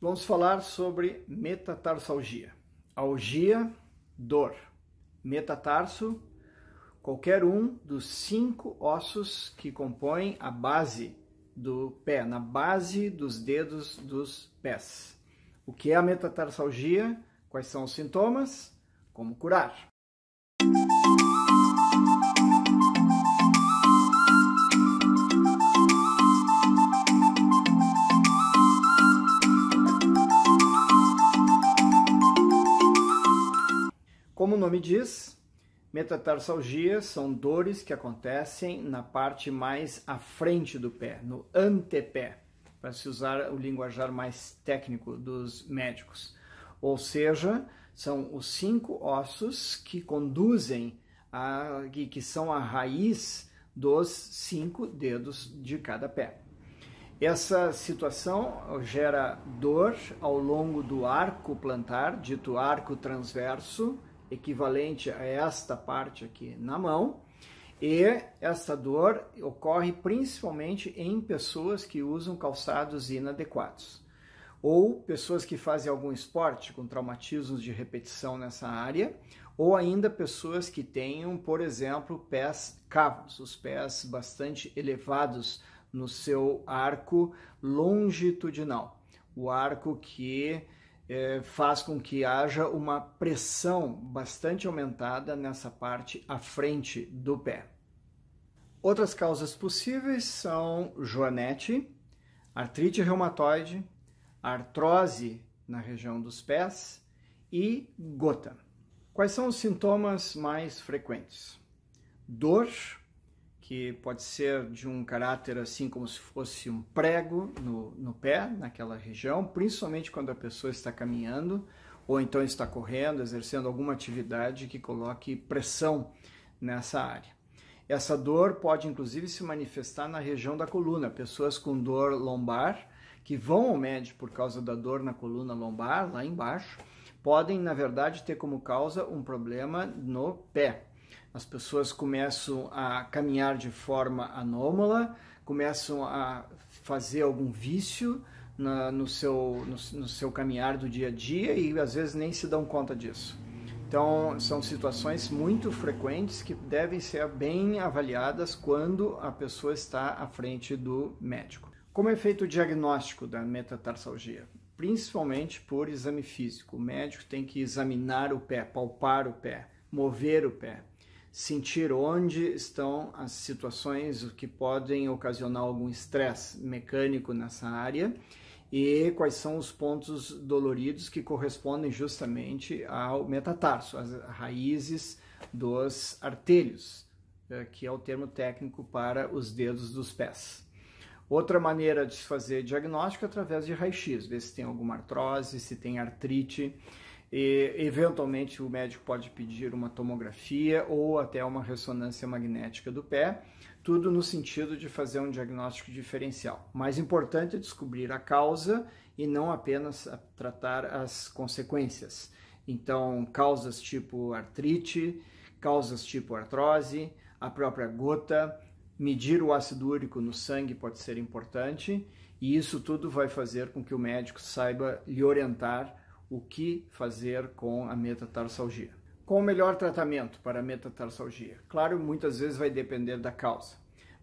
Vamos falar sobre metatarsalgia. Algia, dor. Metatarso, qualquer um dos 5 ossos que compõem a base do pé, na base dos dedos dos pés. O que é a metatarsalgia? Quais são os sintomas? Como curar? Como o nome diz, metatarsalgia são dores que acontecem na parte mais à frente do pé, no antepé, para se usar o linguajar mais técnico dos médicos. Ou seja, são os 5 ossos que conduzem, que são a raiz dos 5 dedos de cada pé. Essa situação gera dor ao longo do arco plantar, dito arco transverso, equivalente a esta parte aqui na mão, e esta dor ocorre principalmente em pessoas que usam calçados inadequados, ou pessoas que fazem algum esporte com traumatismos de repetição nessa área, ou ainda pessoas que tenham, por exemplo, pés cavos, os pés bastante elevados no seu arco longitudinal, o arco que faz com que haja uma pressão bastante aumentada nessa parte à frente do pé. Outras causas possíveis são joanete, artrite reumatoide, artrose na região dos pés e gota. Quais são os sintomas mais frequentes? Dor, que pode ser de um caráter assim como se fosse um prego no pé, naquela região, principalmente quando a pessoa está caminhando ou então está correndo, exercendo alguma atividade que coloque pressão nessa área. Essa dor pode inclusive se manifestar na região da coluna. Pessoas com dor lombar, que vão ao médico por causa da dor na coluna lombar, lá embaixo, podem na verdade ter como causa um problema no pé. As pessoas começam a caminhar de forma anômala, começam a fazer algum vício no seu caminhar do dia a dia e às vezes nem se dão conta disso. Então, são situações muito frequentes que devem ser bem avaliadas quando a pessoa está à frente do médico. Como é feito o diagnóstico da metatarsalgia? Principalmente por exame físico. O médico tem que examinar o pé, palpar o pé, mover o pé, sentir onde estão as situações que podem ocasionar algum estresse mecânico nessa área e quais são os pontos doloridos que correspondem justamente ao metatarso, as raízes dos artelhos, que é o termo técnico para os dedos dos pés. Outra maneira de se fazer diagnóstico é através de raio-x, ver se tem alguma artrose, se tem artrite, e eventualmente o médico pode pedir uma tomografia ou até uma ressonância magnética do pé, tudo no sentido de fazer um diagnóstico diferencial. O mais importante é descobrir a causa e não apenas tratar as consequências. Então, causas tipo artrite, causas tipo artrose, a própria gota, medir o ácido úrico no sangue pode ser importante, e isso tudo vai fazer com que o médico saiba lhe orientar o que fazer com a metatarsalgia. Qual o melhor tratamento para a metatarsalgia? Claro, muitas vezes vai depender da causa,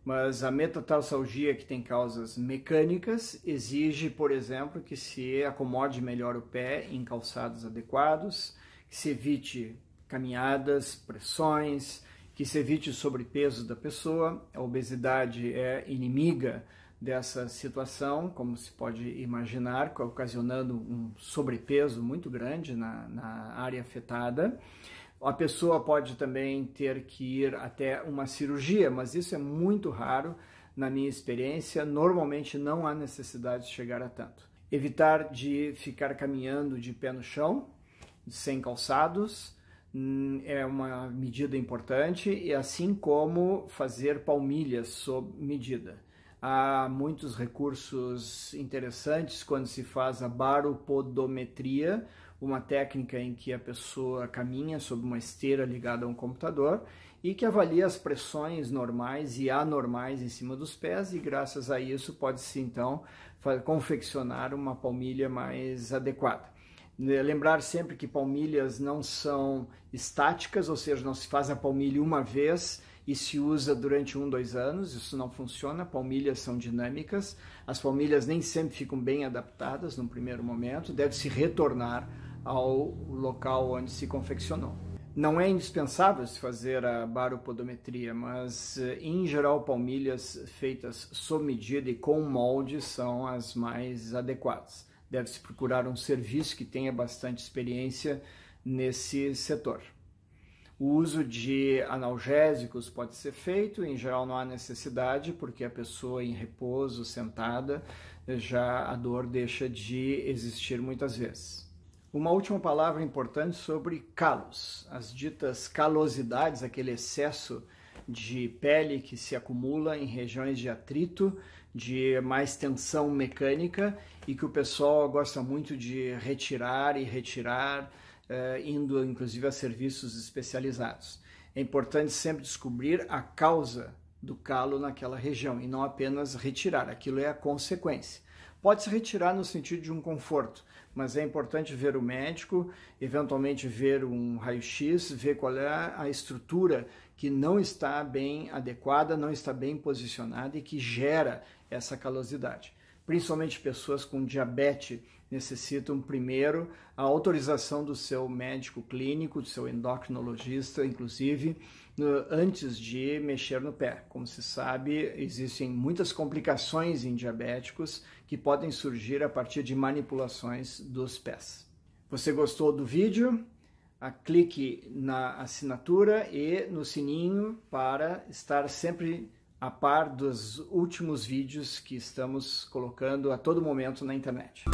mas a metatarsalgia que tem causas mecânicas exige, por exemplo, que se acomode melhor o pé em calçados adequados, que se evite caminhadas, pressões, que se evite o sobrepeso da pessoa. A obesidade é inimiga dessa situação, como se pode imaginar, ocasionando um sobrepeso muito grande na área afetada. A pessoa pode também ter que ir até uma cirurgia, mas isso é muito raro na minha experiência. Normalmente não há necessidade de chegar a tanto. Evitar de ficar caminhando de pé no chão, sem calçados, é uma medida importante, e assim como fazer palmilhas sob medida. Há muitos recursos interessantes quando se faz a baropodometria, uma técnica em que a pessoa caminha sobre uma esteira ligada a um computador e que avalia as pressões normais e anormais em cima dos pés, e graças a isso pode-se então confeccionar uma palmilha mais adequada. Lembrar sempre que palmilhas não são estáticas, ou seja, não se faz a palmilha uma vez e se usa durante 1, 2 anos, isso não funciona. Palmilhas são dinâmicas, as palmilhas nem sempre ficam bem adaptadas no primeiro momento, deve-se retornar ao local onde se confeccionou. Não é indispensável se fazer a baropodometria, mas em geral palmilhas feitas sob medida e com molde são as mais adequadas. Deve-se procurar um serviço que tenha bastante experiência nesse setor. O uso de analgésicos pode ser feito, em geral não há necessidade, porque a pessoa em repouso, sentada, já a dor deixa de existir muitas vezes. Uma última palavra importante sobre calos. As ditas calosidades, aquele excesso de pele que se acumula em regiões de atrito, de mais tensão mecânica, e que o pessoal gosta muito de retirar e retirar, indo inclusive a serviços especializados. É importante sempre descobrir a causa do calo naquela região e não apenas retirar, aquilo é a consequência. Pode-se retirar no sentido de um conforto, mas é importante ver o médico, eventualmente ver um raio-x, ver qual é a estrutura que não está bem adequada, não está bem posicionada e que gera essa calosidade. Principalmente pessoas com diabetes necessitam primeiro a autorização do seu médico clínico, do seu endocrinologista, inclusive, antes de mexer no pé. Como se sabe, existem muitas complicações em diabéticos que podem surgir a partir de manipulações dos pés. Você gostou do vídeo? Clique na assinatura e no sininho para estar sempre a par dos últimos vídeos que estamos colocando a todo momento na internet.